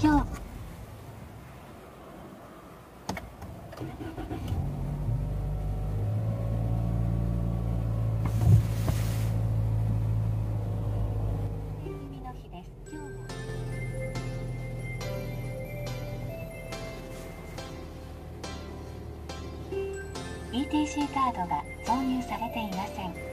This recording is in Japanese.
境。ETC カードが挿入されていません。